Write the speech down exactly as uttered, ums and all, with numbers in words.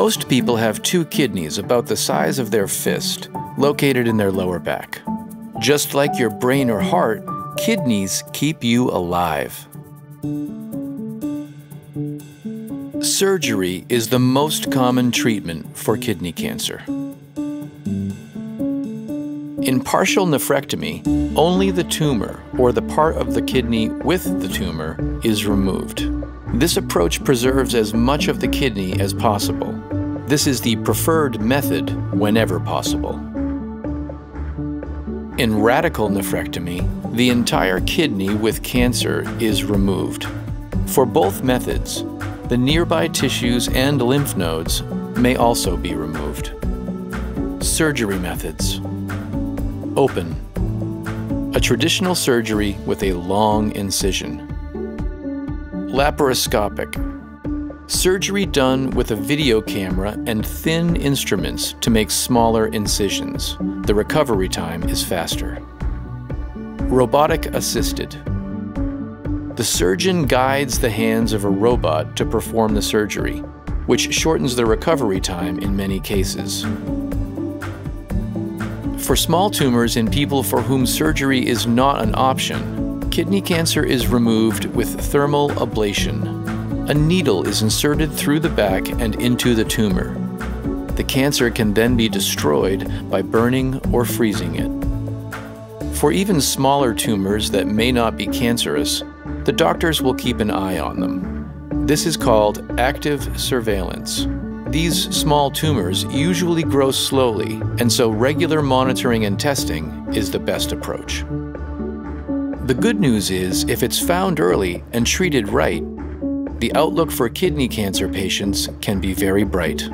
Most people have two kidneys about the size of their fist, located in their lower back. Just like your brain or heart, kidneys keep you alive. Surgery is the most common treatment for kidney cancer. In partial nephrectomy, only the tumor, or the part of the kidney with the tumor, is removed. This approach preserves as much of the kidney as possible. This is the preferred method whenever possible. In radical nephrectomy, the entire kidney with cancer is removed. For both methods, the nearby tissues and lymph nodes may also be removed. Surgery methods. Open. A traditional surgery with a long incision. Laparoscopic. Surgery done with a video camera and thin instruments to make smaller incisions. The recovery time is faster. Robotic assisted. The surgeon guides the hands of a robot to perform the surgery, which shortens the recovery time in many cases. For small tumors in people for whom surgery is not an option, kidney cancer is removed with thermal ablation. A needle is inserted through the back and into the tumor. The cancer can then be destroyed by burning or freezing it. For even smaller tumors that may not be cancerous, the doctors will keep an eye on them. This is called active surveillance. These small tumors usually grow slowly, and so regular monitoring and testing is the best approach. The good news is, if it's found early and treated right, the outlook for kidney cancer patients can be very bright.